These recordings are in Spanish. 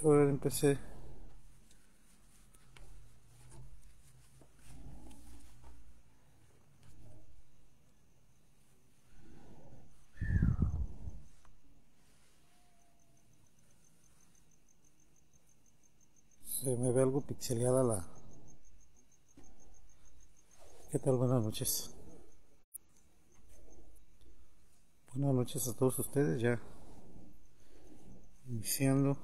Yo empecé. Se me ve algo pixeleada la... ¿Qué tal? Buenas noches. Buenas noches a todos ustedes, ya iniciando.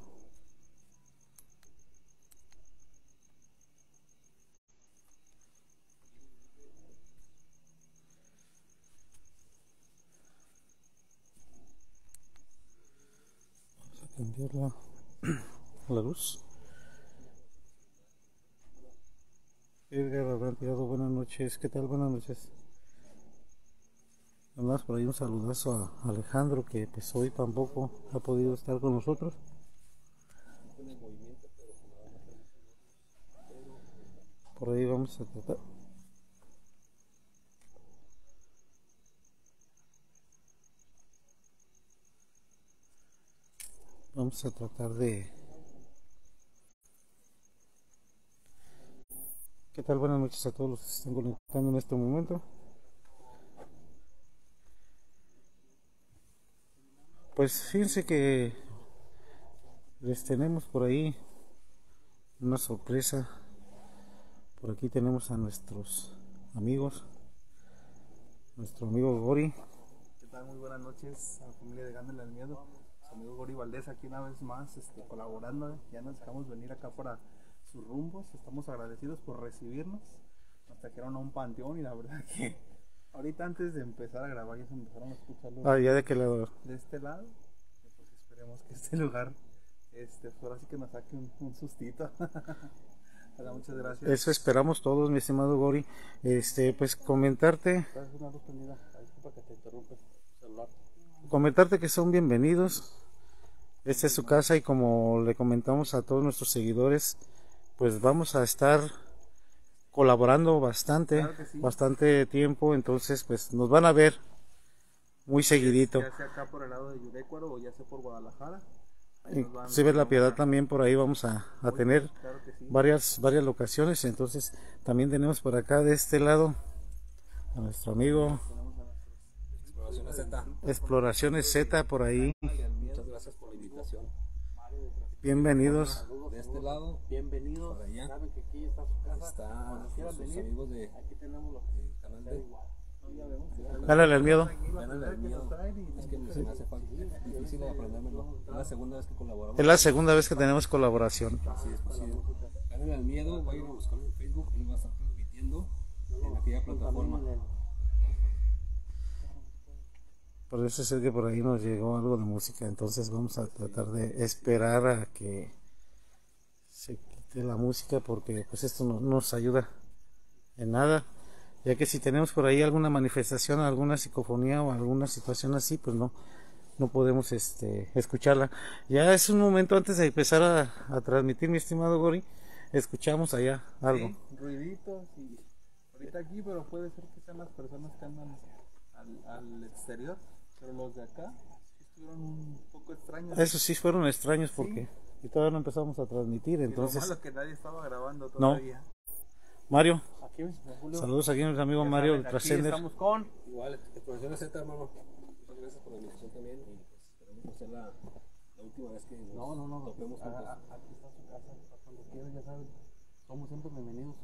Vamos a cambiar la luz. Edgar, habrán tirado buenas noches. ¿Qué tal? Buenas noches. Además, por ahí un saludazo a Alejandro, que pues hoy tampoco ha podido estar con nosotros. Por ahí vamos a tratar. Vamos a tratar de... ¿Qué tal? Buenas noches a todos los que se están conectando en este momento. Pues fíjense que les tenemos por ahí una sorpresa. Por aquí tenemos a nuestros amigos, nuestro amigo Gori. ¿Qué tal? Muy buenas noches a la familia de Gánale al Miedo. Su amigo Gori Valdez aquí una vez más colaborando. Ya nos dejamos venir acá para sus rumbos, estamos agradecidos por recibirnos, nos trajeron a un panteón y la verdad que ahorita antes de empezar a grabar ya se empezaron a escuchar los ya de qué lado, de este lado, pues esperemos que este lugar ahora sí que nos saque un sustito. Muchas gracias. Eso esperamos todos, mi estimado Gori. Pues comentarte, comentarte que son bienvenidos, esta es su casa y como le comentamos a todos nuestros seguidores, pues vamos a estar colaborando bastante, claro que sí, bastante tiempo, entonces pues nos van a ver muy seguidito. Ya sea acá por el lado de Yurecuaro o ya sea por Guadalajara. Inclusive La Piedad también por ahí vamos a tener, claro que sí, varias locaciones, entonces también tenemos por acá de este lado a nuestro amigo Exploraciones Z. Exploraciones Z por ahí. Muchas gracias por la invitación. Bienvenidos. De este lado, bienvenidos. Para allá. Saben que aquí está su casa. Está sus amigos de... Aquí tenemos los canales de... Gánale al Miedo. Gánale al Miedo. Es que se me hace difícil aprendérmelo. Es la segunda vez que colaboramos. Es la segunda vez que tenemos colaboración. Así es posible. Gánale al Miedo, vayan a buscarlo en Facebook. Él va a estar transmitiendo en aquella plataforma. Parece ser que por ahí nos llegó algo de música, entonces vamos a tratar de esperar a que se quite la música, porque pues esto no nos ayuda en nada, ya que si tenemos por ahí alguna manifestación, alguna psicofonía o alguna situación así, pues no podemos escucharla. Ya es un momento antes de empezar a transmitir, mi estimado Gori, escuchamos allá algo. Sí, ruiditos y ahorita aquí, pero puede ser que sean las personas que andan al exterior, pero los de acá estuvieron un poco extraños. Eso sí fueron extraños porque sí, todavía no empezamos a transmitir, entonces... Lo malo que nadie estaba grabando todavía. No. Mario, aquí, saludos aquí a nuestro amigo Mario, el Trascender. Estamos con... Igual, Exploraciones Z, hermano. Muchas gracias por la invitación también y esperemos hacer la última vez que... No, nos vemos juntos. Aquí está su casa, cuando quieras, ya sabes, somos siempre bienvenidos.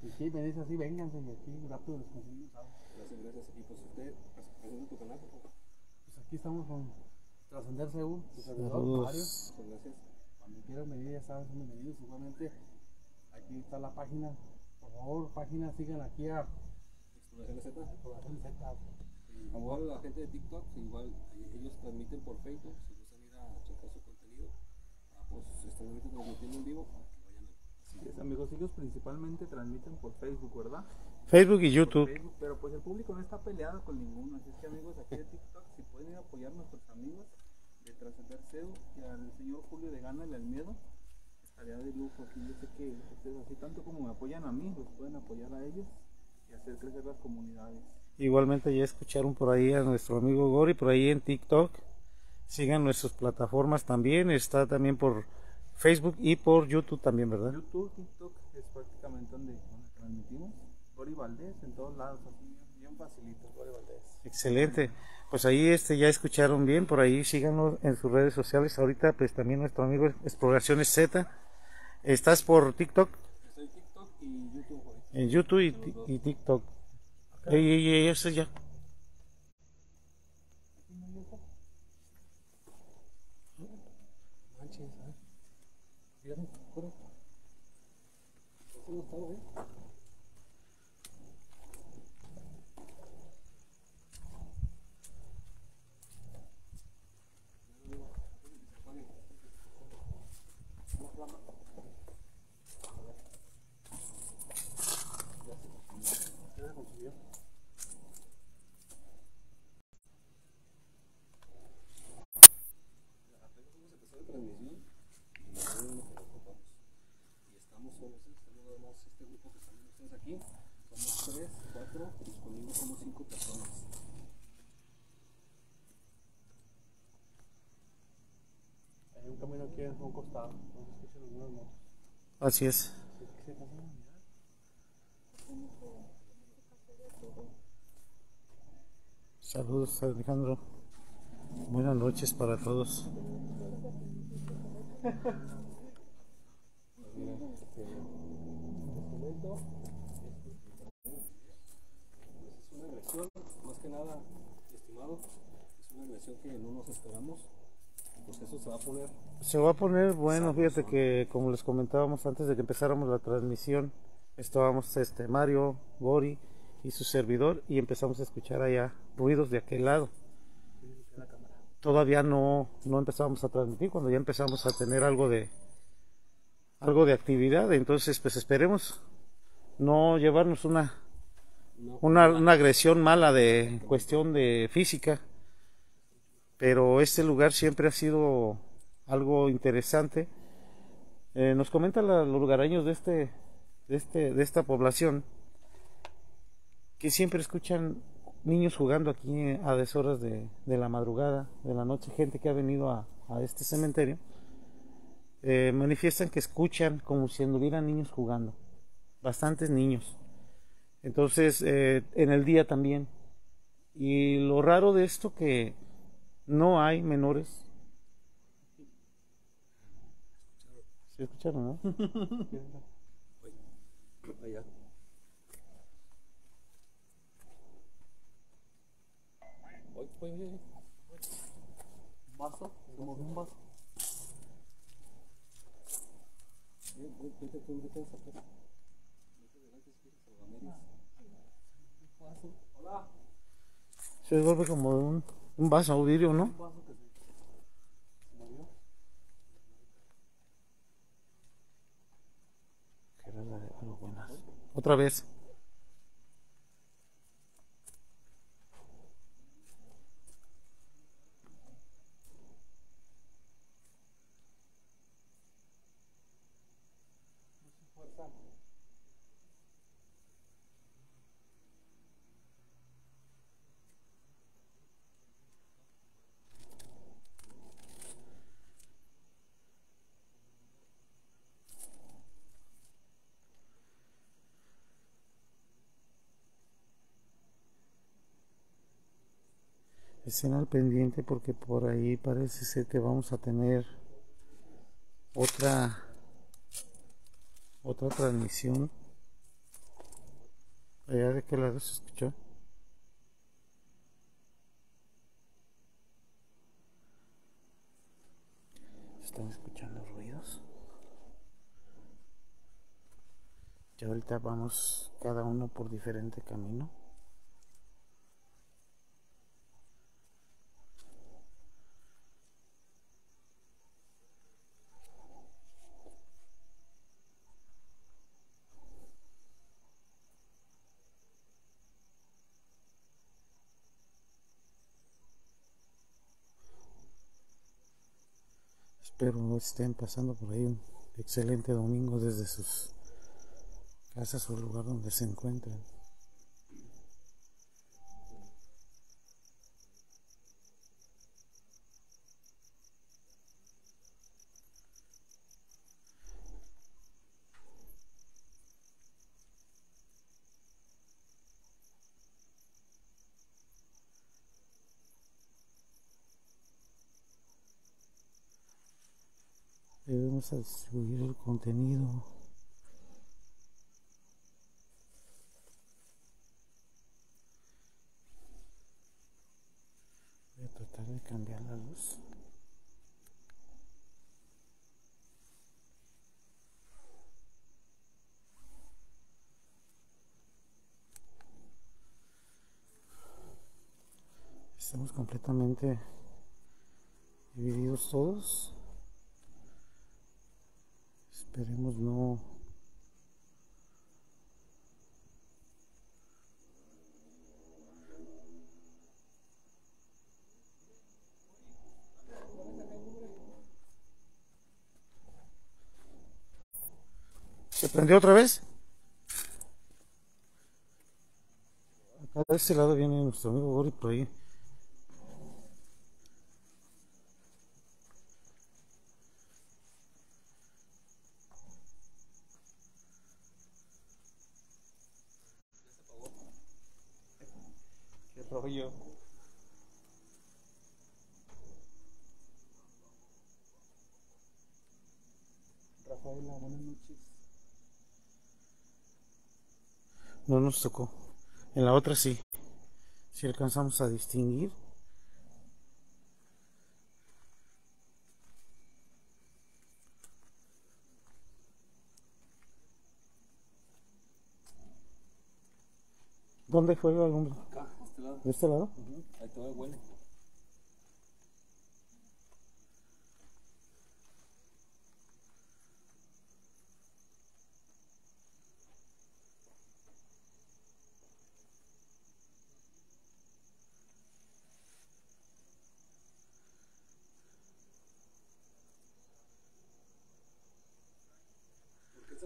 Y sí, me dice así, vénganse y aquí rápido les conseguimos, ¿sabes? Gracias, gracias. Y pues usted, presenta tu canal, por favor. Pues aquí estamos con TrascenderCéu, su servidor Mario. Muchas gracias. Cuando quieran venir, ya saben, son bienvenidos. Igualmente, aquí está la página. Por favor, página, sigan aquí a Exploraciones Z. Exploraciones Z. Igual la gente de TikTok, igual ellos transmiten por Facebook, si gustan ir a checar su contenido. Pues están ahorita transmitiendo en vivo. Amigos, ellos principalmente transmiten por Facebook, ¿verdad? Facebook y YouTube. Facebook, pero pues el público no está peleado con ninguno, así es que amigos, aquí de TikTok, si pueden ir a apoyar a nuestros amigos de TrascenderCéu y al señor Julio de Gánale al Miedo, estaría de lujo. Aquí yo sé que ustedes así tanto como me apoyan a mí, pues pueden apoyar a ellos y hacer crecer las comunidades. Igualmente ya escucharon por ahí a nuestro amigo Gori, por ahí en TikTok, Sigan nuestras plataformas también, está también por Facebook y por YouTube también, ¿verdad? YouTube, TikTok es prácticamente donde transmitimos. Gori Valdez en todos lados, bien facilito, Gori Valdez. Excelente, pues ahí ya escucharon bien, por ahí síganos en sus redes sociales. Ahorita pues también nuestro amigo Exploraciones Z. ¿Estás por TikTok? Estoy TikTok y YouTube. En YouTube y TikTok. Okay. Ey, eso ya. Así es. Saludos, Alejandro. Buenas noches para todos. Es una agresión, más que nada, estimado, es una agresión que no nos esperamos. Pues eso se va a poner. Se va a poner, bueno, fíjate que como les comentábamos antes de que empezáramos la transmisión, estábamos Mario, Gori y su servidor y empezamos a escuchar allá ruidos de aquel lado. Todavía no empezábamos a transmitir, cuando ya empezamos a tener algo de actividad, entonces pues esperemos no llevarnos una agresión mala de cuestión de física. Pero este lugar siempre ha sido algo interesante. Nos comentan los lugareños de esta población que siempre escuchan niños jugando aquí a deshoras de la madrugada, de la noche, gente que ha venido a este cementerio. Manifiestan que escuchan como si anduvieran niños jugando, bastantes niños. Entonces, en el día también. Y lo raro de esto que no hay menores. ¿Sí escucharon, no? Vaso, como un vaso. Hola. Se vuelve como un vaso o vidrio, ¿no? Otra vez. Estén al pendiente porque por ahí parece ser que vamos a tener otra transmisión. Allá de qué lado se escuchó. ¿Están escuchando ruidos? Ya ahorita vamos cada uno por diferente camino. Espero estén pasando por ahí un excelente domingo desde sus casas o el lugar donde se encuentren. vamos a distribuir el contenido. Voy a tratar de cambiar la luz. Estamos completamente divididos todos. Esperemos no se prendió otra vez. Acá de este lado viene nuestro amigo Gori por ahí. No nos tocó. En la otra sí. Si alcanzamos a distinguir. ¿Dónde fue el alumno? Acá, este lado. ¿De este lado? Ahí todavía huele.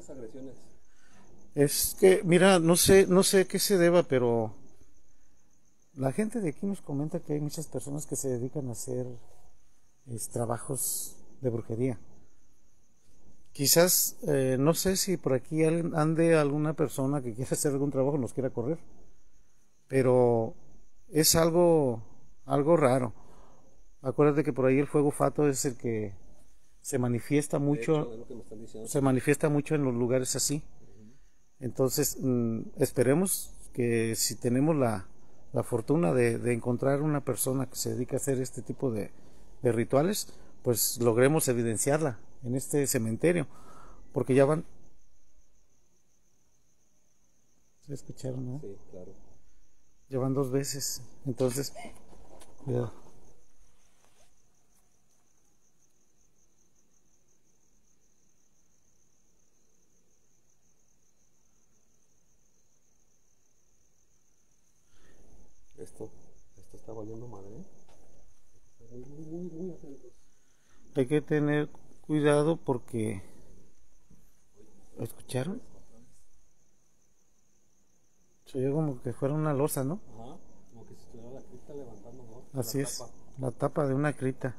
Agresiones. Es que, mira, no sé qué se deba, pero la gente de aquí nos comenta que hay muchas personas que se dedican a hacer trabajos de brujería. Quizás, no sé si por aquí ande alguna persona que quiera hacer algún trabajo, nos quiera correr, pero es algo raro. Acuérdate que por ahí el fuego fato es el que se manifiesta mucho, de hecho, de lo que me están se manifiesta mucho en los lugares así. Entonces esperemos que si tenemos la fortuna de encontrar una persona que se dedica a hacer este tipo de rituales, pues logremos evidenciarla en este cementerio, porque ya van. ¿Se escucharon? ¿No? Sí, claro. Ya van dos veces. Entonces, cuidado. Esto está valiendo madre, muy atentos. Hay que tener cuidado porque... ¿Escucharon? Se oyó como que fuera una losa, ¿no? Ajá, como que se estuviera la cripta levantando, ¿no? Así es, la tapa de una cripta.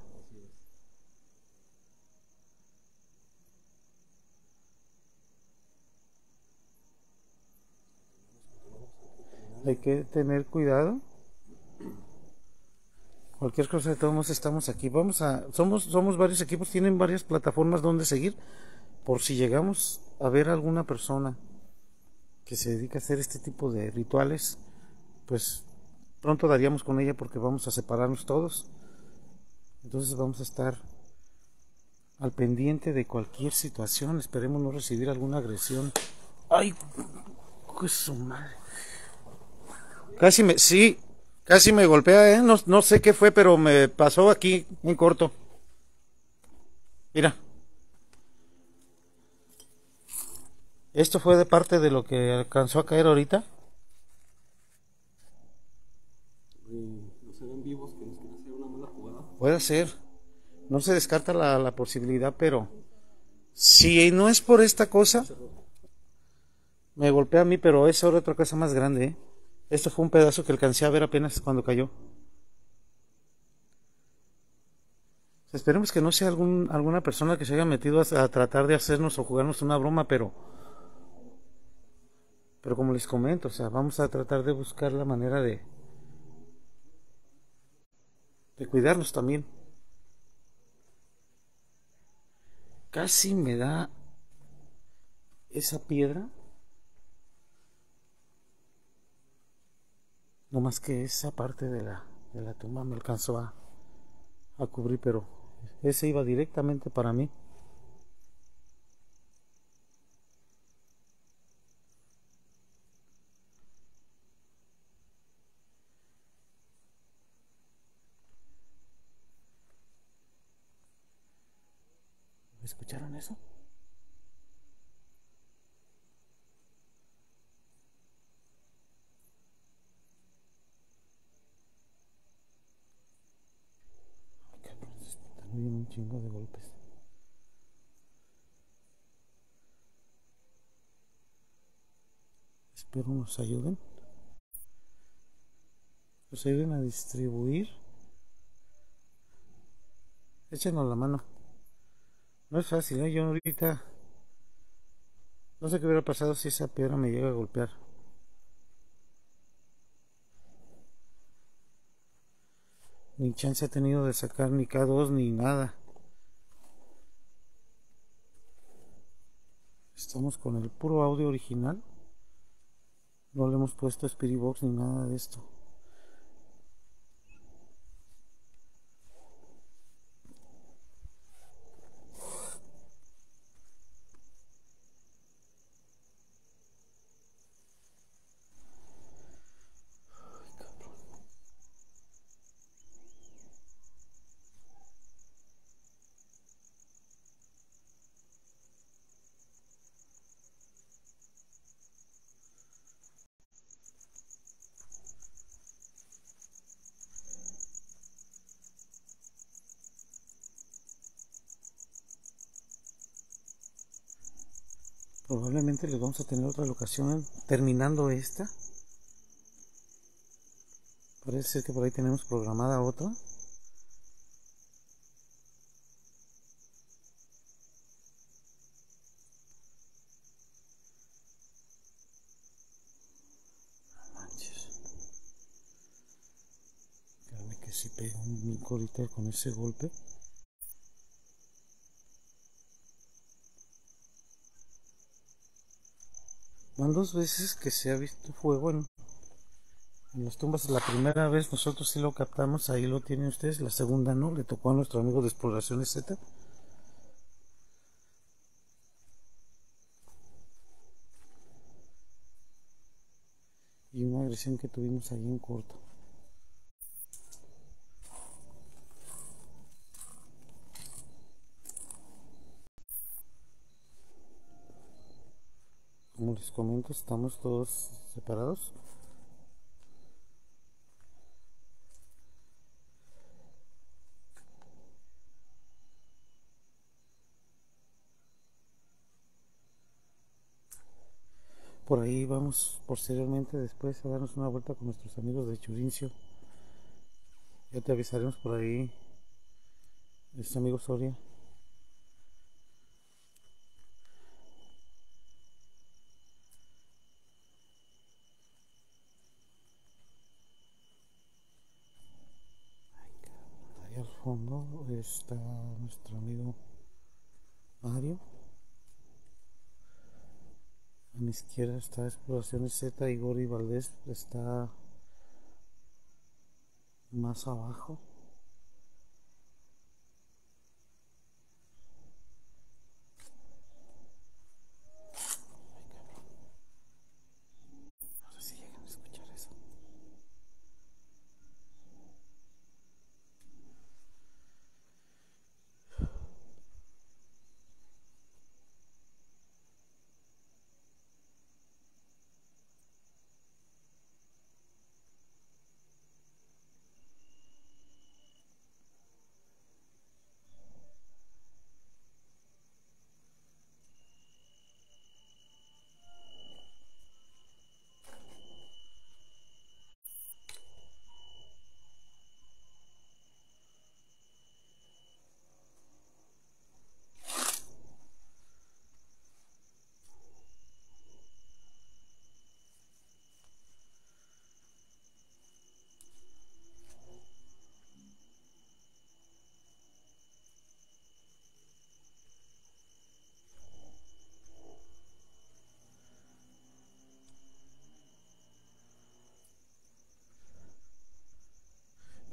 Hay que tener cuidado. Cualquier cosa, de todos modos estamos aquí. Vamos a, somos varios equipos, tienen varias plataformas donde seguir, por si llegamos a ver a alguna persona que se dedica a hacer este tipo de rituales, pues pronto daríamos con ella porque vamos a separarnos todos. Entonces vamos a estar al pendiente de cualquier situación. Esperemos no recibir alguna agresión. ¡Ay! ¡Qué su madre! Casi me golpea, ¿eh? No sé qué fue, pero me pasó aquí en corto. Mira. Esto fue de parte de lo que alcanzó a caer ahorita. No se ven vivos, que nos quieren hacer una mala jugada. Puede ser. No se descarta la posibilidad, pero si no es por esta cosa, me golpea a mí, pero es ahora otra cosa más grande, ¿eh? Esto fue un pedazo que alcancé a ver apenas cuando cayó. Esperemos que no sea alguna persona que se haya metido a tratar de hacernos o jugarnos una broma, pero como les comento, o sea, vamos a tratar de buscar la manera de cuidarnos también. Casi me da esa piedra. No más que esa parte de la tumba me alcanzó a cubrir, pero ese iba directamente para mí. ¿Escucharon eso? Están oyendo un chingo de golpes. Espero nos ayuden. Nos ayuden a distribuir. Échenos la mano. No es fácil, ¿eh? Yo ahorita no sé qué hubiera pasado si esa piedra me llega a golpear. Ni chance he tenido de sacar ni K2 ni nada. Estamos con el puro audio original. No le hemos puesto Spirit Box ni nada de esto. Probablemente les vamos a tener otra locación terminando esta. Parece ser que por ahí tenemos programada otra. No manches. Créanme que si pego un mico ahorita con ese golpe. Van dos veces que se ha visto fuego en las tumbas. La primera vez nosotros sí lo captamos, ahí lo tienen ustedes. La segunda no, le tocó a nuestro amigo de Exploraciones Z. Y una agresión que tuvimos ahí en corto. Como les comento, estamos todos separados. Por ahí vamos posteriormente después a darnos una vuelta con nuestros amigos de Churincio. Ya te avisaremos por ahí, nuestro amigo Soria. Fondo está nuestro amigo Mario. A mi izquierda está Exploraciones Z y Gori Valdez está más abajo.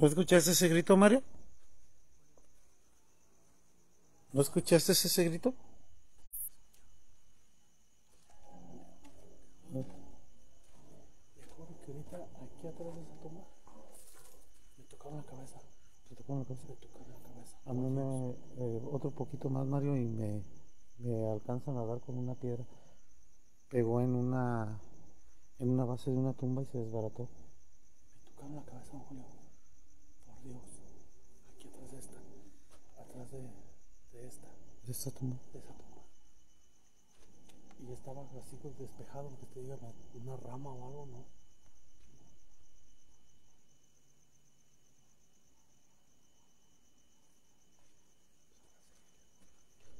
¿No escuchaste ese grito, Mario? ¿No escuchaste ese grito? A mí me... otro poquito más, Mario, y me alcanzan a dar con una piedra. Pegó en una base de una tumba y se desbarató. Me tocaron la cabeza, don Julio. Por Dios. Aquí atrás de esta. Atrás de esta. ¿De esta tumba? De esa tumba. Y estaba así despejado, que te diga una rama o algo, ¿no?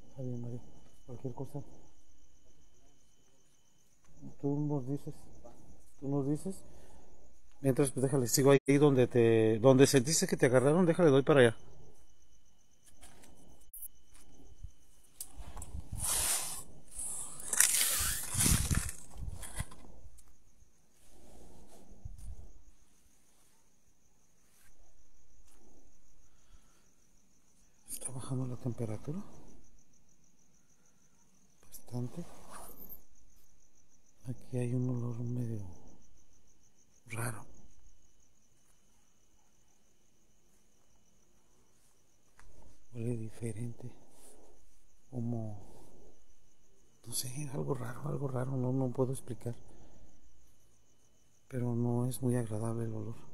Está bien, Mario. Cualquier cosa. Tú nos dices. Mientras, pues déjale, sigo ahí donde sentiste que te agarraron, déjale, doy para allá. Está bajando la temperatura. Bastante. Aquí hay un olor medio raro. Huele diferente. Como... no sé, algo raro. No puedo explicar. Pero no es muy agradable el olor.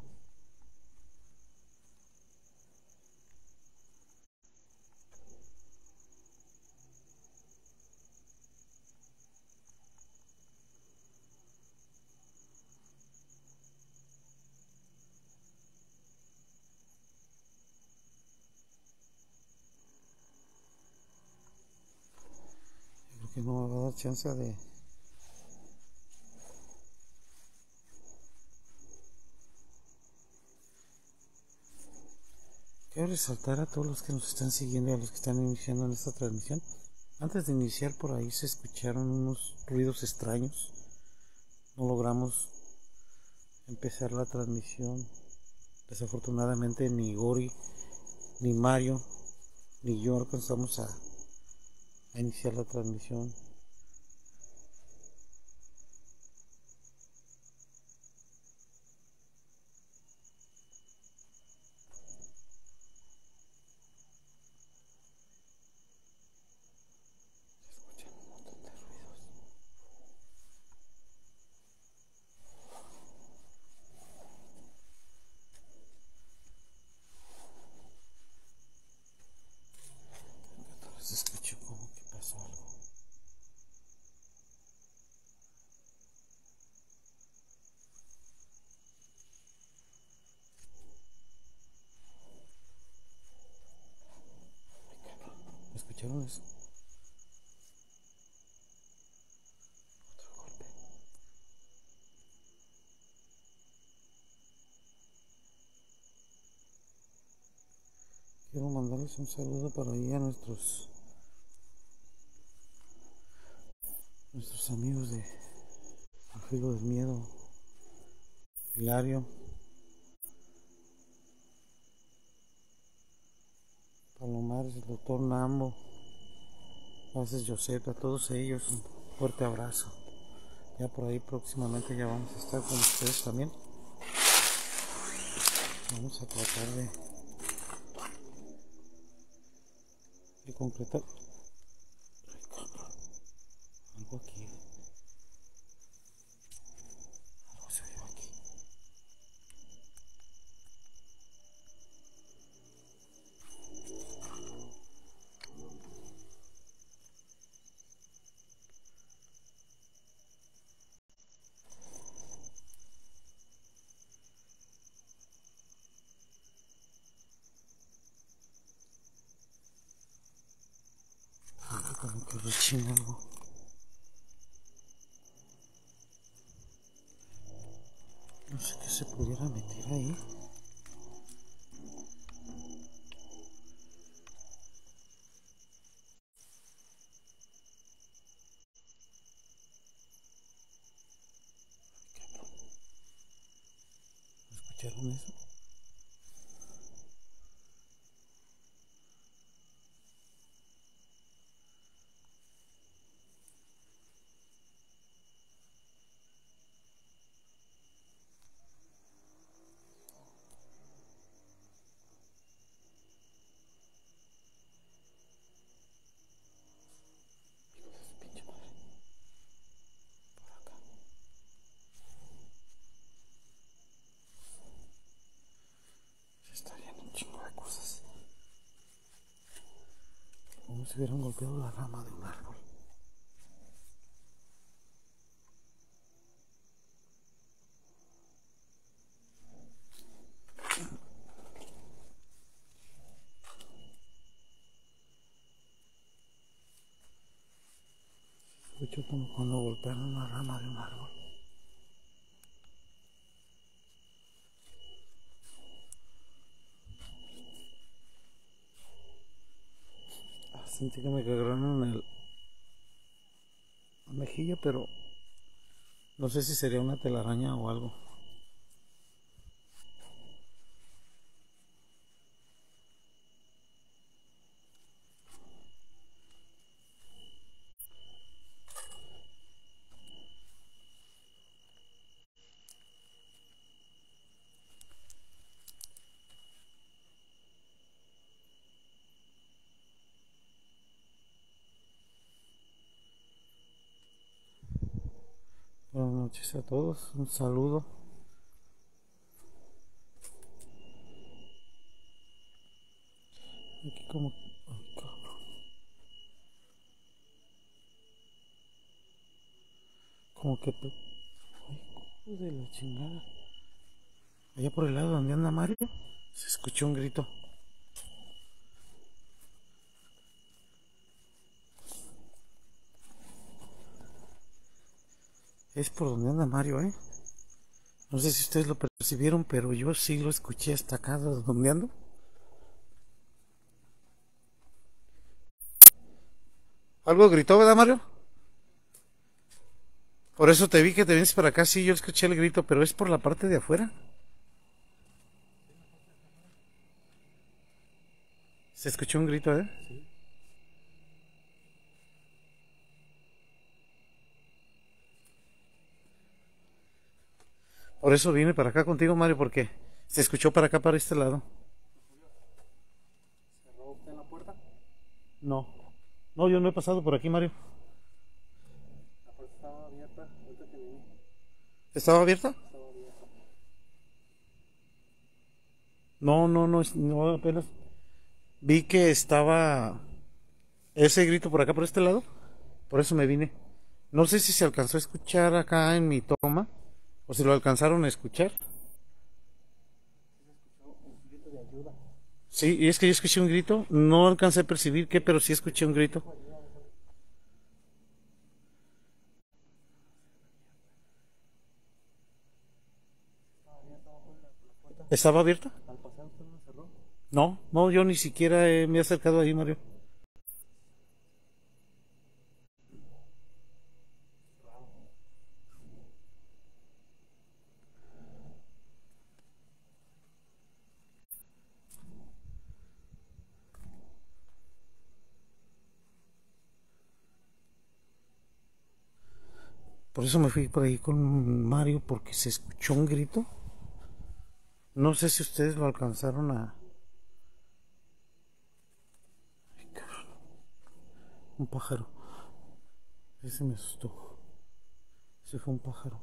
Que no me va a dar chance de... Quiero resaltar a todos los que nos están siguiendo y a los que están iniciando en esta transmisión. Antes de iniciar, por ahí se escucharon unos ruidos extraños. No logramos empezar la transmisión. Desafortunadamente ni Gori, ni Mario, ni yo alcanzamos a iniciar la transmisión. ¿Escucharon eso? Otro golpe. Quiero mandarles un saludo para ahí a nuestros amigos de Ángel del Miedo, Hilario Palomares, el doctor Nambo, José Josep, a todos ellos un fuerte abrazo. Ya por ahí próximamente ya vamos a estar con ustedes también. Vamos a tratar de concretar. Algo aquí. Algo. No sé qué se pudiera meter ahí. ¿Escucharon eso? cosas. Como si hubieran golpeado la rama de un árbol. Escucho como cuando golpean una rama de un árbol. Sentí que me cagaron en la mejilla, pero no sé si sería una telaraña o algo. Buenas noches a todos, un saludo. Aquí como... ay, cabrón. Como que... ay, de la chingada. Allá por el lado donde anda Mario, se escuchó un grito. Es por donde anda Mario, ¿eh? No sé si ustedes lo percibieron, pero yo sí lo escuché hasta acá donde ando. Algo gritó, ¿verdad, Mario? Por eso te vi que te vienes para acá. Sí, yo escuché el grito, pero es por la parte de afuera. Se escuchó un grito, ¿eh? Sí. Por eso vine para acá contigo, Mario, porque se escuchó para acá, para este lado. ¿Cerró usted la puerta? No. No, yo no he pasado por aquí, Mario. La puerta estaba abierta. Ahorita que vine. ¿Estaba abierta? Estaba abierta. No, apenas vi que estaba ese grito por acá, por este lado. Por eso me vine. No sé si se alcanzó a escuchar acá en mi toma. ¿O si lo alcanzaron a escuchar? Sí, y es que yo escuché un grito. No alcancé a percibir qué, pero sí escuché un grito. ¿Estaba abierta? ¿Al pasar usted no cerró? No, yo ni siquiera me he acercado ahí, Mario. Por eso me fui por ahí con Mario, porque se escuchó un grito. No sé si ustedes lo alcanzaron a... ay, cabrón. Un pájaro. Ese me asustó. Ese fue un pájaro.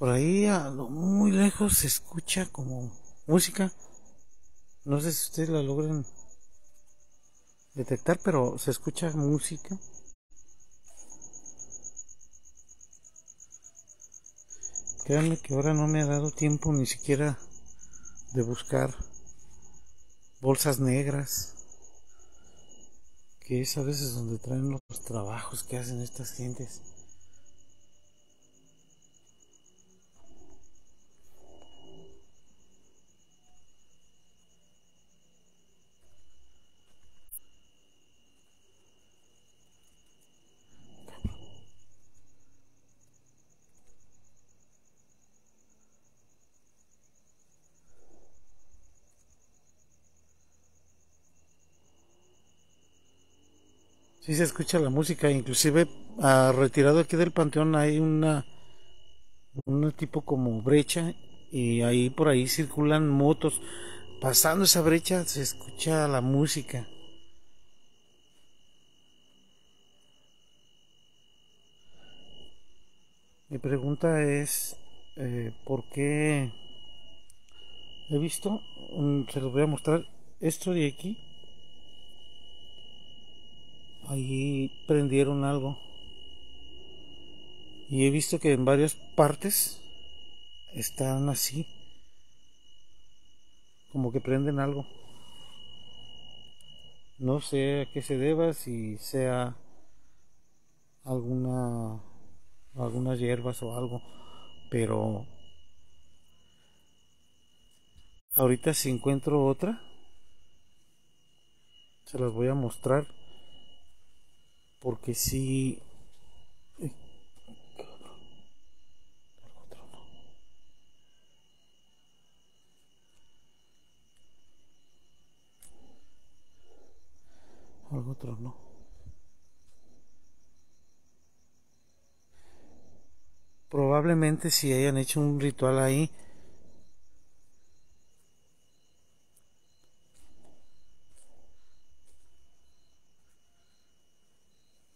Por ahí, a lo muy lejos, se escucha como música. No sé si ustedes la logran detectar, pero se escucha música. Créanme que ahora no me ha dado tiempo ni siquiera de buscar bolsas negras, que es a veces donde traen los trabajos que hacen estas gentes. Sí se escucha la música, inclusive retirado aquí del panteón hay una una tipo como brecha, y ahí por ahí circulan motos. Pasando esa brecha se escucha la música. Mi pregunta es, ¿por qué he visto? Se los voy a mostrar. Esto de aquí, ahí prendieron algo. Y he visto que en varias partes están así, como que prenden algo. No sé a qué se deba, si sea algunas hierbas o algo, pero ahorita si encuentro otra se las voy a mostrar, porque si algo otro no. Probablemente si hayan hecho un ritual ahí.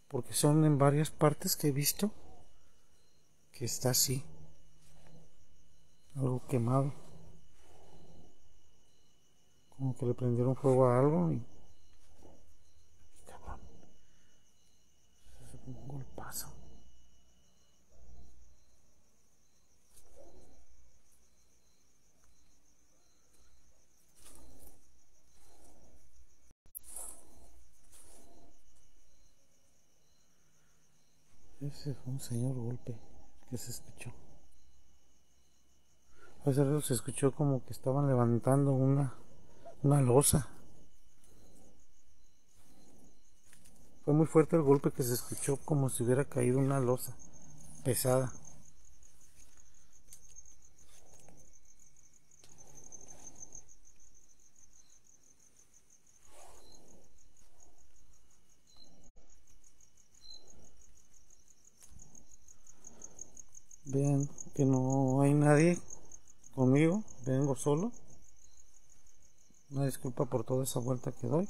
Porque son en varias partes que he visto que está así. Algo quemado. Como que le prendieron fuego a algo y... cabrón. Se fue un golpazo. Ese fue un señor golpe que se escuchó. Hace rato se escuchó como que estaban levantando una losa. Fue muy fuerte el golpe que se escuchó, como si hubiera caído una losa pesada. Vean que no hay nadie conmigo, vengo solo. Una disculpa por toda esa vuelta que doy.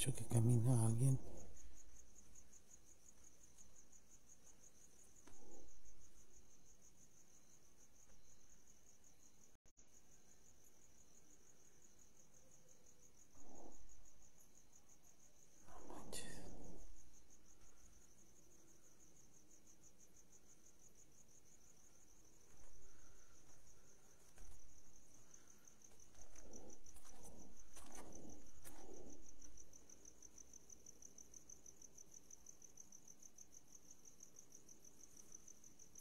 Que camina alguien. No manches.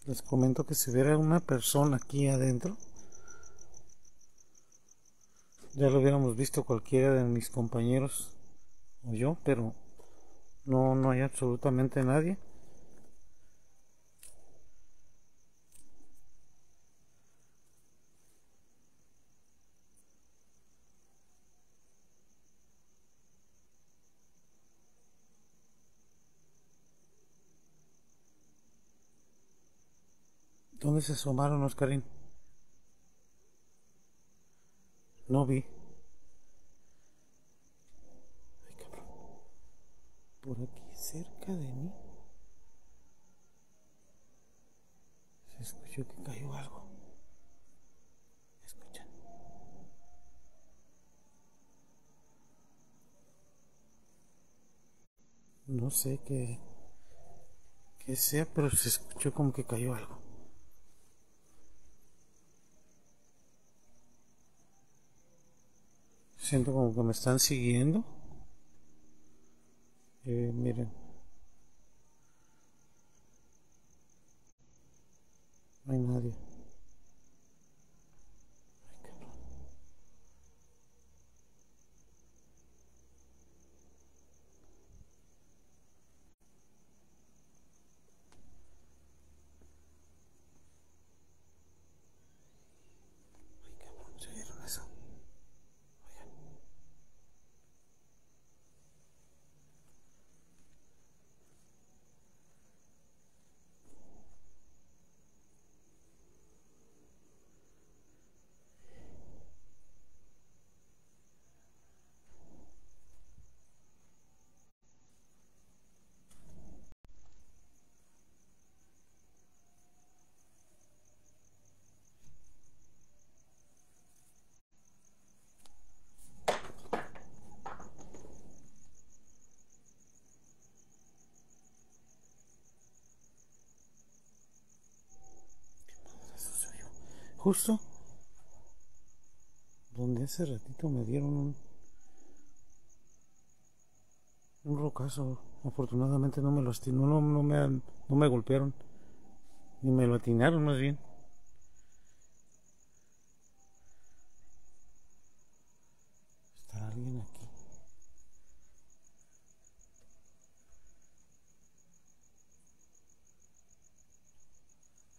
Les comento que si hubiera una persona aquí adentro, ya lo hubiéramos visto cualquiera de mis compañeros o yo, pero no hay absolutamente nadie. ¿Dónde se asomaron, Oscarín? No vi. Ay, cabrón. Por aquí, cerca de mí, se escuchó que cayó algo. Escuchan. No sé qué sea, pero se escuchó como que cayó algo. Siento como que me están siguiendo. Miren, no hay nadie. Ay, cabrón. justo donde hace ratito me dieron un rocazo. Afortunadamente no me lo atinó, no me golpearon, ni me lo atinaron más bien. ¿Estará alguien aquí?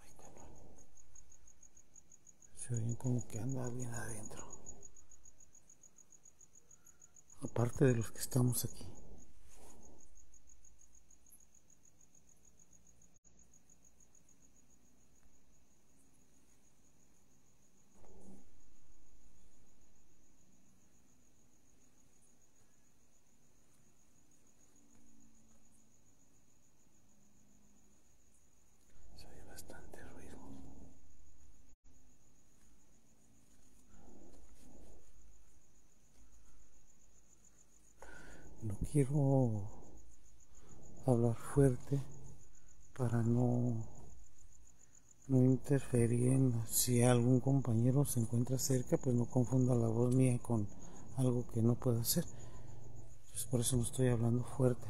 Ay, cabrón. Se oye como que anda alguien adentro, aparte de los que estamos aquí. Quiero hablar fuerte para no interferir en, si algún compañero se encuentra cerca, pues no confunda la voz mía con algo que no pueda hacer. Entonces por eso no estoy hablando fuerte.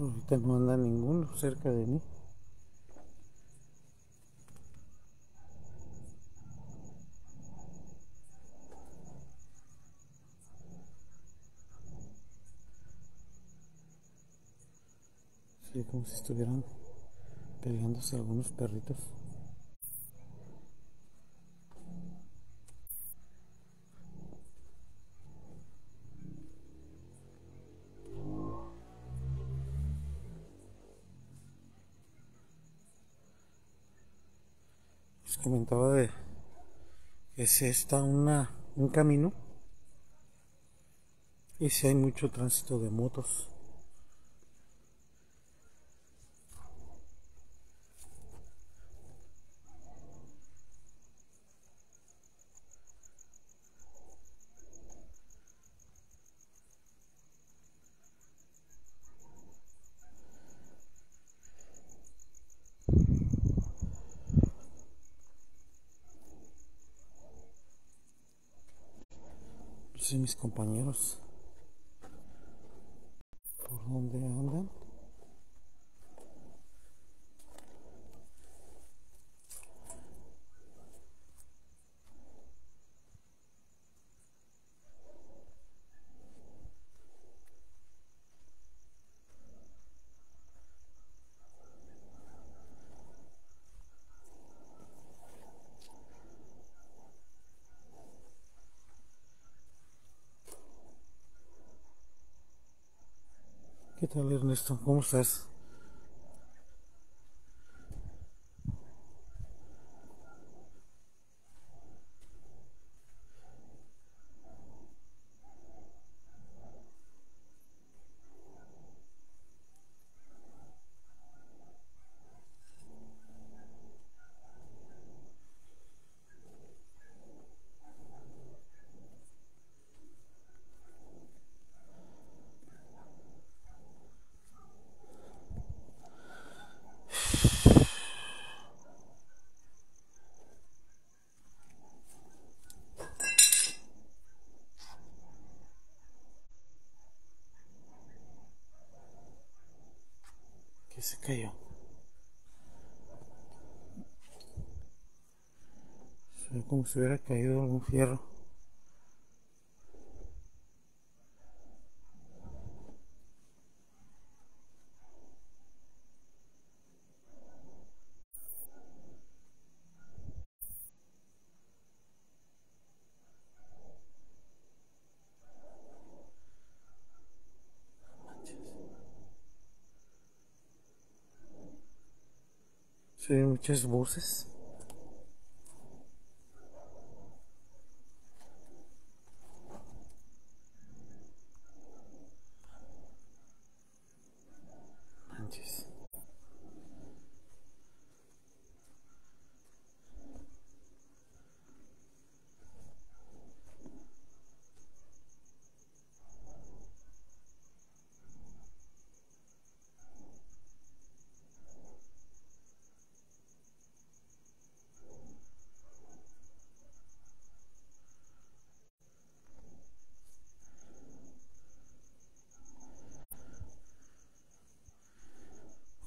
Ahorita no anda ninguno cerca de mí. Sí, como si estuvieran peleándose algunos perritos. Comentaba de que es esta un camino y si hay mucho tránsito de motos. Y mis compañeros, ¿por dónde andan? ¿Qué tal, Ernesto? ¿Cómo estás? Se cayó. Se ve como si hubiera caído algún fierro. Sí, muchas voces. Manches.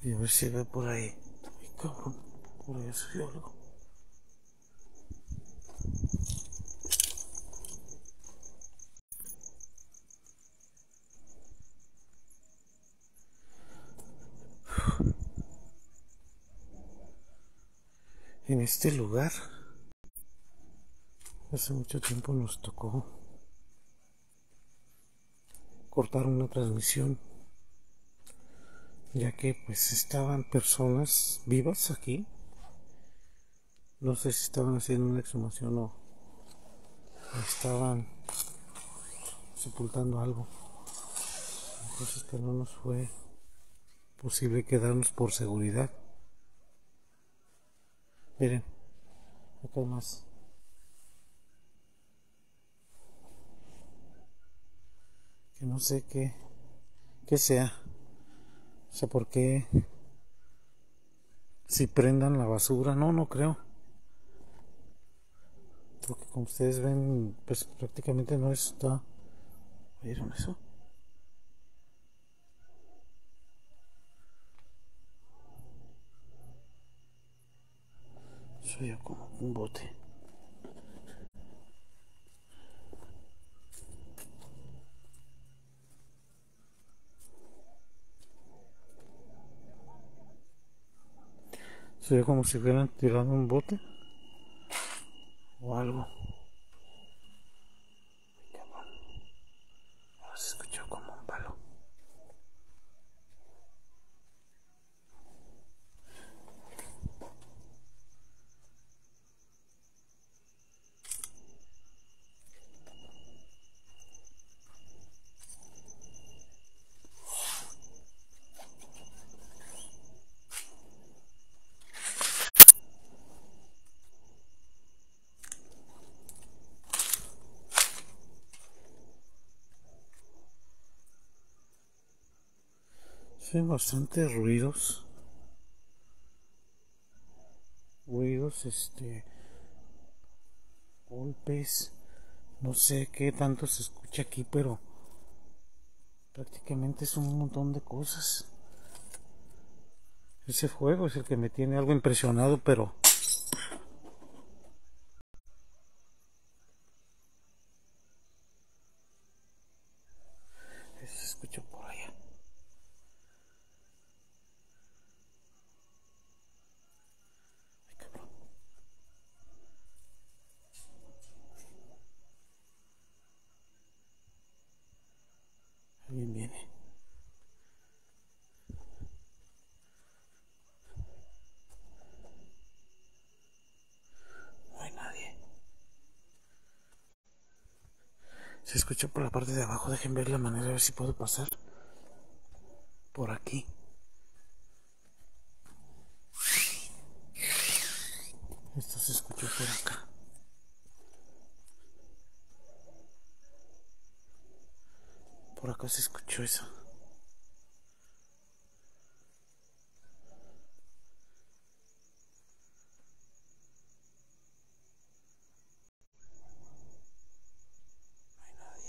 Y a ver si ve por ahí. Ay, cabrón, por ahí salió algo. En este lugar hace mucho tiempo nos tocó cortar una transmisión, ya que pues estaban personas vivas aquí. No sé si estaban haciendo una exhumación o estaban sepultando algo. Entonces que no nos fue posible quedarnos por seguridad. Miren, acá hay más. Que no sé qué sea. O sea, ¿por qué? Si prendan la basura, no creo. Porque como ustedes ven, pues prácticamente no está. ¿Oyeron eso? Soy como un bote. Soy como si hubieran tirado un bote o algo. Ahora se escuchó como un palo. Hay bastantes ruidos, golpes, no sé qué tanto se escucha aquí, pero prácticamente son un montón de cosas. Ese fuego es el que me tiene algo impresionado, pero se escuchó por allá. Alguien viene. No hay nadie. Se escuchó por la parte de abajo. Dejen ver la manera, a ver si puedo pasar por aquí. Esto se escuchó por acá. Por acá se escuchó eso. No hay nadie.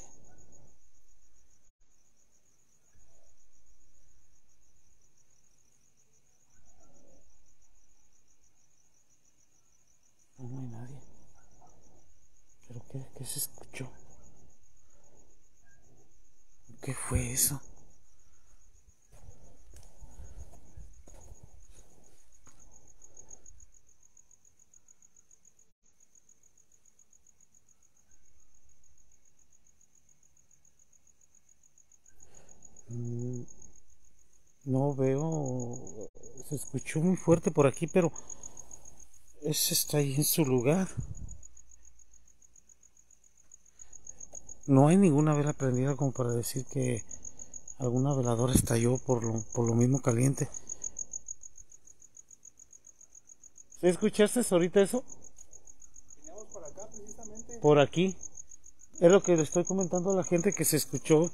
No hay nadie. ¿Pero qué se escuchó? ¿Qué fue eso? No veo. Se escuchó muy fuerte por aquí, pero ese está ahí en su lugar. No hay ninguna vela prendida como para decir que alguna veladora estalló por lo mismo caliente. ¿Escuchaste ahorita eso? Veníamos por acá precisamente. Por aquí. Es lo que le estoy comentando a la gente, que se escuchó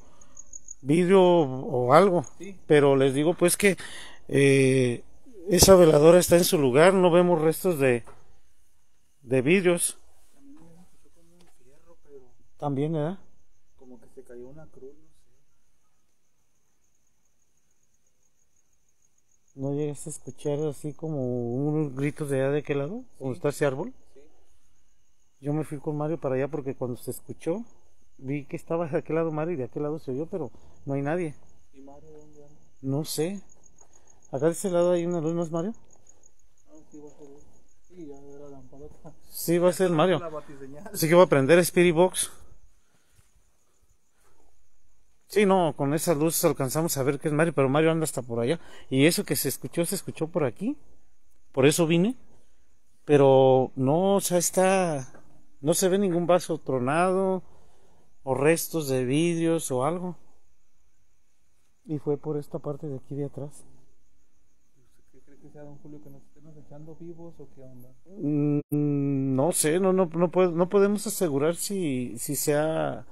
vidrio o algo. Sí. Pero les digo pues que esa veladora está en su lugar, no vemos restos de vidrios. También, ¿verdad? Como que se cayó una cruz, no sé. No es escuchar así como unos gritos de allá de aquel lado, donde está ese árbol. Sí. Yo me fui con Mario para allá porque cuando se escuchó, vi que estaba de aquel lado Mario y de aquel lado se oyó, pero no hay nadie. ¿Y Mario dónde anda? No sé. Acá de ese lado hay una luz, ¿no es Mario? Ah, sí, va a ser. Sí, ya veo la lamparota. Sí, va a ser Mario. Así que voy a prender Spirit Box. Sí, no, con esa luz alcanzamos a ver que es Mario, pero Mario anda hasta por allá. Y eso que se escuchó por aquí. Por eso vine. Pero no, o sea, está... No se ve ningún vaso tronado, o restos de vidrios, o algo. Y fue por esta parte de aquí de atrás. ¿Qué cree que sea, don Julio, que nos estemos echando vivos o qué onda? No sé, no podemos asegurar si sea...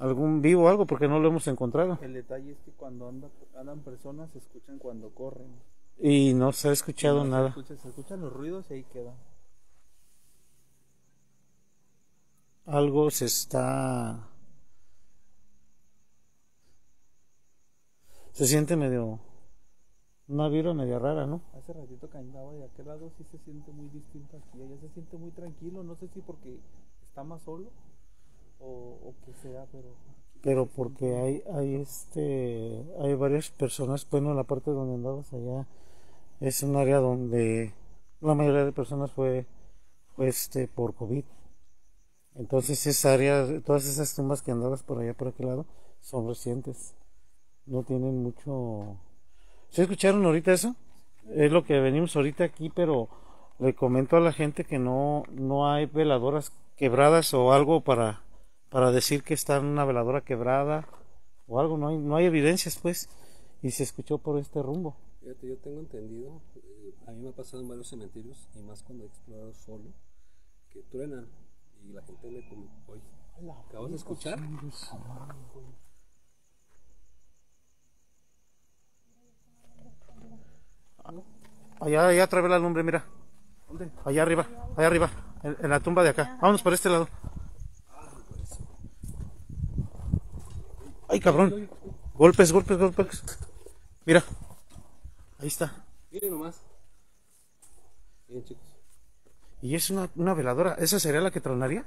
algún vivo o algo, porque no lo hemos encontrado. El detalle es que cuando andan personas se escuchan cuando corren. Y no se ha escuchado nada. Se escuchan los ruidos y ahí queda. Algo se siente medio... una vibra media rara, ¿no? Hace ratito que andaba de aquel lado sí se siente muy distinto aquí. Allá se siente muy tranquilo, no sé si porque está más solo o que sea, pero porque hay varias personas. Bueno, la parte donde andabas allá es un área donde la mayoría de personas fue por COVID. Entonces esa área, todas esas tumbas que andabas por allá por aquel lado son recientes, no tienen mucho. ¿Se escucharon ahorita eso? Es lo que venimos ahorita aquí, pero le comento a la gente que no hay veladoras quebradas o algo para decir que está en una veladora quebrada o algo. No hay evidencias, pues, y se escuchó por este rumbo. Fíjate, yo tengo entendido, a mí me ha pasado en varios cementerios, y más cuando he explorado solo, que truenan, y la gente le come, oye, ¿acabas de escuchar? Allá otra vez la lumbre, mira. ¿Dónde? Allá arriba, en la tumba de acá. Vámonos por este lado. ¡Ay, cabrón! Golpes. Mira. Ahí está. Miren nomás. Miren, chicos. ¿Y es una veladora? ¿Esa sería la que tronaría?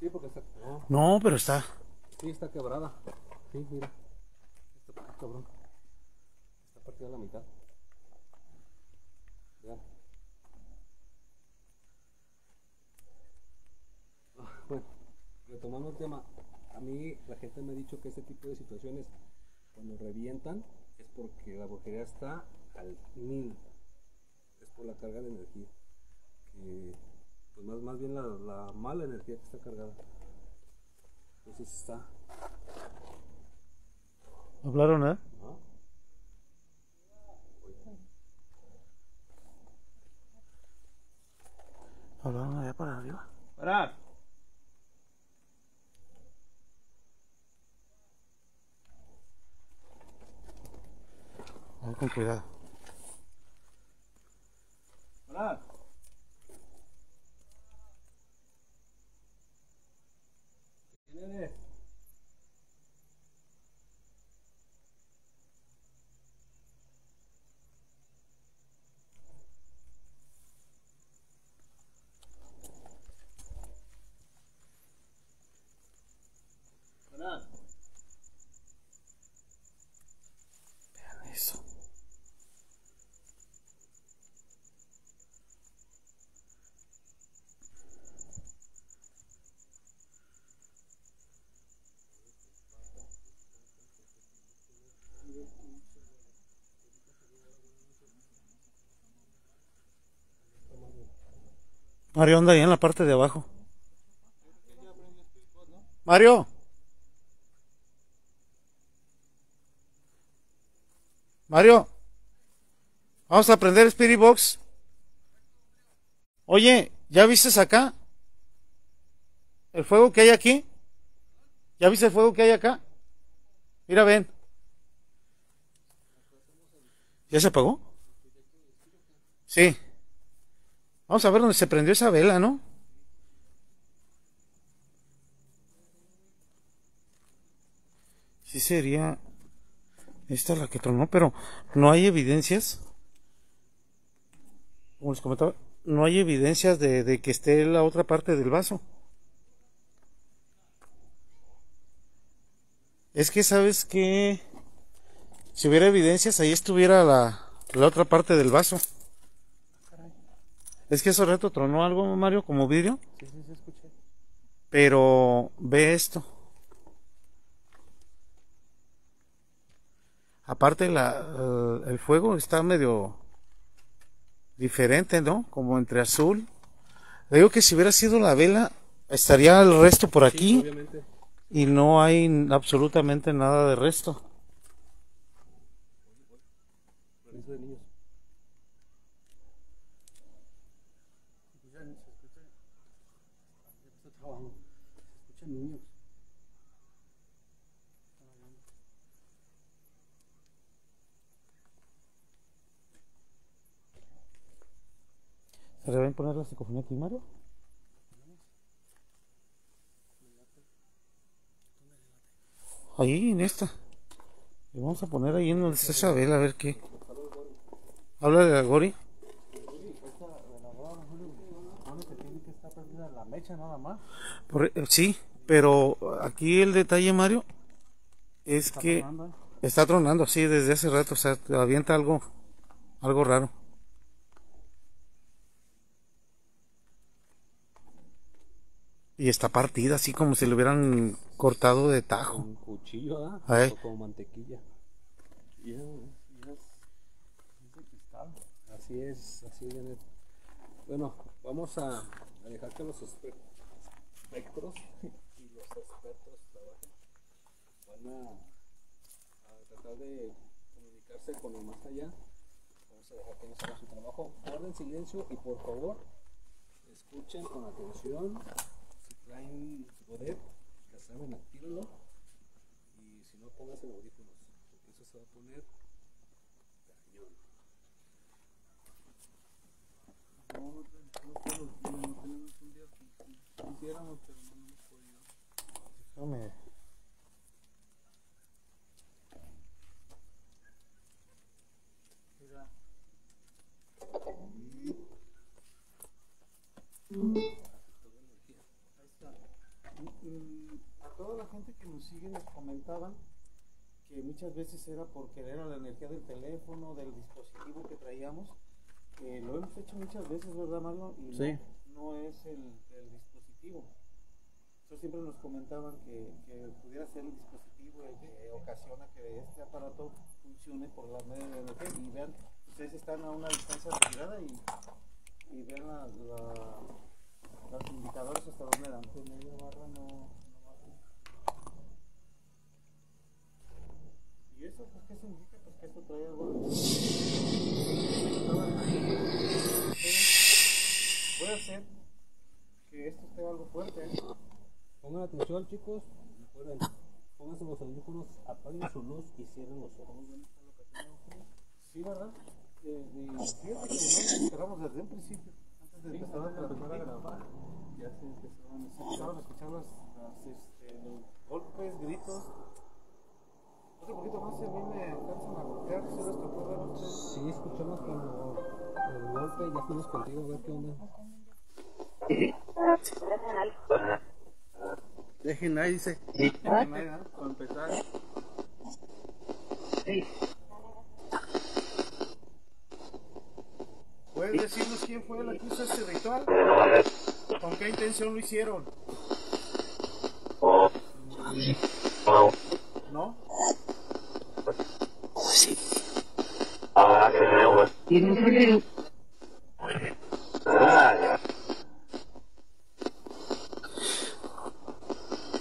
Sí, porque está... No, pero está... Sí, está quebrada. Sí, mira. Está, cabrón. Está partida a la mitad. Ya. Bueno, retomando el tema... A mí la gente me ha dicho que este tipo de situaciones, cuando revientan, es porque la brujería está al mil. Es por la carga de energía. Que, pues más bien la mala energía que está cargada. Entonces está... ¿Hablaron, eh? No. Hablaron allá para arriba. ¡Parad! Vamos con cuidado. Hola. ¿Quién eres? Hola. Vean eso. Mario anda ahí en la parte de abajo. Mario. Mario. Vamos a prender Spirit Box. Oye, ¿ya viste acá? ¿El fuego que hay aquí? ¿Ya viste el fuego que hay acá? Mira, ven. ¿Ya se apagó? Sí. Vamos a ver dónde se prendió esa vela, ¿no? Sí sería esta la que tronó, pero no hay evidencias. como les comentaba, no hay evidencias de que esté la otra parte del vaso. Es que sabes que si hubiera evidencias, ahí estuviera la otra parte del vaso. Caray. Es que ese rato tronó algo, Mario, como vidrio. Sí, sí, sí, escuché. Pero ve esto. Aparte el fuego está medio diferente, ¿no? Como entre azul. Le digo que si hubiera sido la vela, estaría el resto por aquí. Sí, obviamente. Y no hay absolutamente nada de resto. ¿Se le va a imponer la psicofonía aquí, Mario? Ahí en esta. Le vamos a poner ahí en donde está Isabel, a ver qué. Habla de la Gori. Sí, pero aquí el detalle, Mario, es que está tronando, sí, desde hace rato, o sea, te avienta algo raro. Y está partida, así como si le hubieran cortado de tajo. Un cuchillo, ¿ah? ¿Eh? Como mantequilla. Y es de cristal. Así viene. Bueno, vamos a dejar que los espectros y los expertos trabajen. Van a tratar de comunicarse con el más allá. Vamos a dejar que nos hagan su trabajo. Guarden silencio y por favor, escuchen con atención. Traen su poder, ya saben, actívenlo. Y si no, pónganse los audífonos, porque eso se va a poner cañón. No tenemos un día que quisiéramos, pero no hemos podido. Déjame. Mira. A toda la gente que nos sigue nos comentaban que muchas veces era porque era la energía del teléfono, del dispositivo que traíamos. Lo hemos hecho muchas veces, ¿verdad, Mario? Y sí. No es el dispositivo. Entonces siempre nos comentaban que pudiera ser el dispositivo el que ocasiona que este aparato funcione por la media de energía. Y vean, ustedes están a una distancia retirada y vean los indicadores hasta donde dan. Pues media barra no baja. ¿Y eso pues qué significa? Pues que esto trae algo. Puede ser que esto esté algo fuerte. Pongan atención, chicos. Recuerden, pónganse los audífonos, apaguen su luz y cierren los ojos. Sí, ¿verdad? Fíjate que no nos enteramos desde un principio. Empezaron a grabar, ya se empezaron a escuchar los golpes, gritos. Otro poquito más y a mí me alcanzan a golpear, si los tocó de noche. Sí, escuchamos cuando el golpe y ya fuimos contigo a ver qué onda. Dejen ahí, dice. Dejen ahí, ¿no? Para empezar. Sí. ¿Pueden decirnos quién fue la que hizo este ritual? ¿Con qué intención lo hicieron? ¿No? Sí.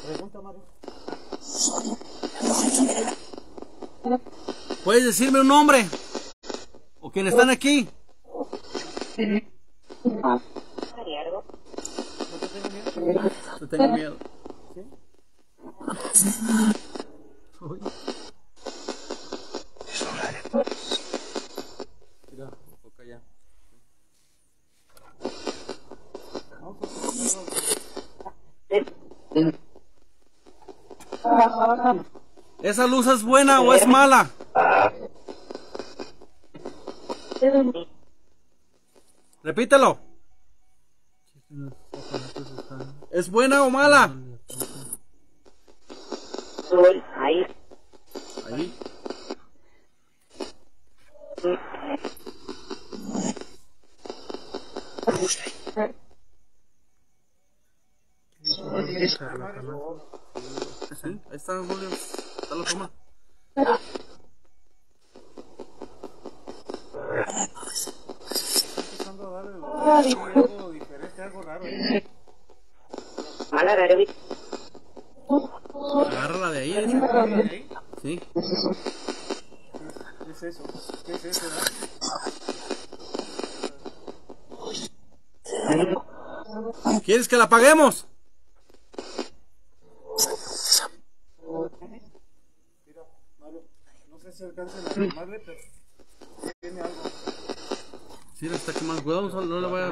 Pregunta, Mario. ¿Puedes decirme un nombre? ¿O quién están aquí? No tengo miedo. ¿Sí? Uy. Mira, toca ya. No, pues no. ¿Esa luz es buena o es mala? Repítelo. ¿Es buena o mala? Ahí. Ahí. Ahí está, Julio. Está la toma. Algo diferente, algo raro. Agárrala de ahí. Sí. ¿Qué es eso? ¿Qué es eso? ¿Quieres que la apaguemos? Mira, Mario, no sé si alcancen a quemarle, pero tiene algo. Sí, hasta que más cuidado, no le voy a...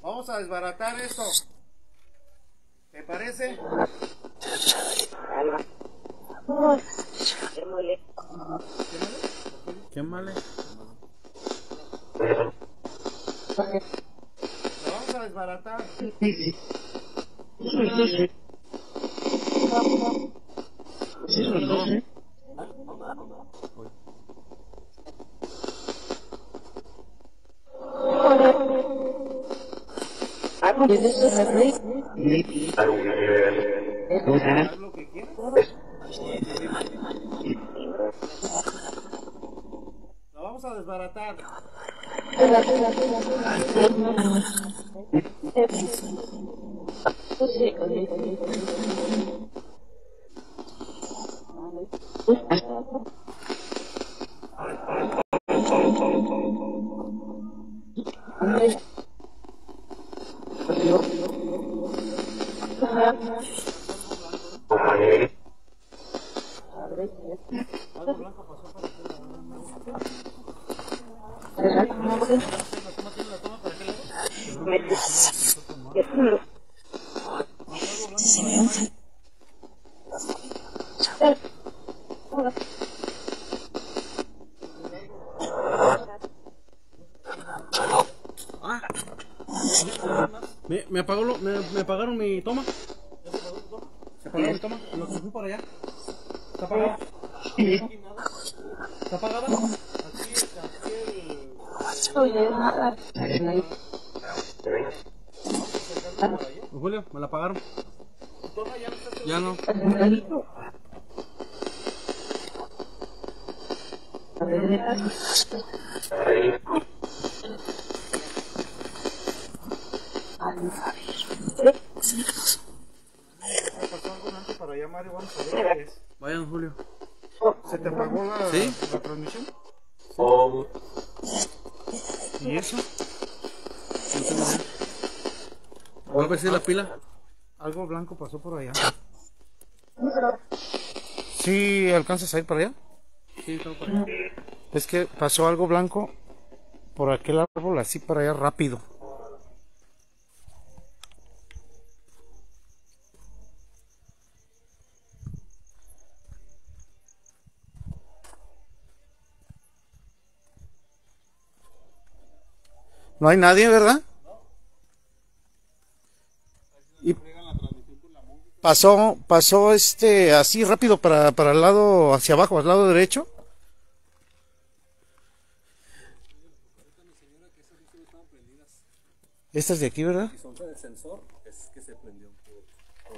Vamos a desbaratar esto. ¿Te parece? Quémale. Quémale. Lo vamos a desbaratar. Lo vamos a desbaratar. Me apagaron mi toma. ¿Se apagó mi toma? Lo que fui para allá. ¿Está apagada? ¿Está apagada? Aquí está. Julio, me la apagaron. ¿Tu toma ya no está? Ya no. Vayan, Julio. ¿Se te apagó la transmisión? Oh. ¿Y eso? Voy a ver si la pila. Algo blanco pasó por allá. ¿Sí alcanzas a ir para allá? Sí, todo para allá. Es que pasó algo blanco por aquel árbol, así para allá rápido. No hay nadie, ¿verdad? No. Y pasó así rápido para el lado hacia abajo, al lado derecho. Estas es de aquí, ¿verdad? Son del sensor, es que se prendió por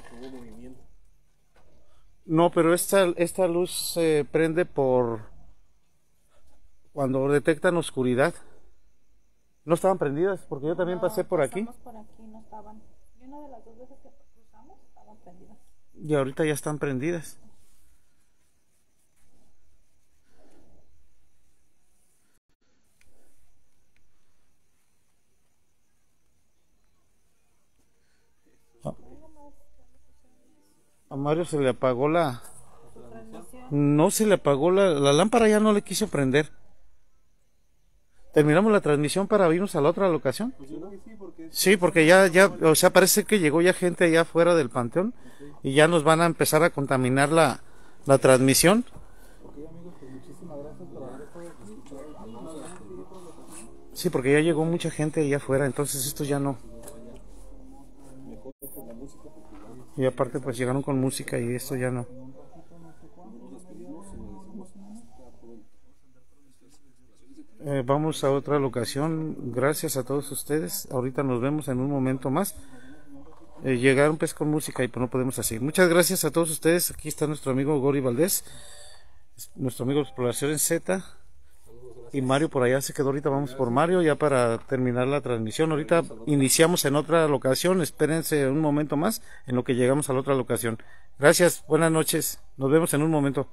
tuvo movimiento. No, pero esta luz se prende por cuando detectan oscuridad. No estaban prendidas, porque yo también pasé por aquí. Por aquí no estaban. Y una de las dos veces que cruzamos estaban prendidas. Y ahorita ya están prendidas. A Mario se le apagó la... No se le apagó la lámpara, ya no le quiso prender. ¿Terminamos la transmisión para irnos a la otra locación? Pues yo creo que sí, porque... Sí, porque ya, o sea, parece que llegó ya gente allá afuera del panteón. Okay. Y ya nos van a empezar a contaminar la transmisión. Ok, amigos, pues muchísimas gracias por haber estado. Sí, porque ya llegó mucha gente allá afuera, entonces esto ya no. Y aparte pues llegaron con música y esto ya no. Vamos a otra locación. Gracias a todos ustedes. Ahorita nos vemos en un momento más. Llegaron pues con música y pues no podemos así. Muchas gracias a todos ustedes. Aquí está nuestro amigo Gori Valdez, nuestro amigo Exploraciones Z, y Mario por allá se quedó. Ahorita vamos por Mario ya para terminar la transmisión. Ahorita iniciamos en otra locación. Espérense un momento más en lo que llegamos a la otra locación. Gracias, buenas noches. Nos vemos en un momento.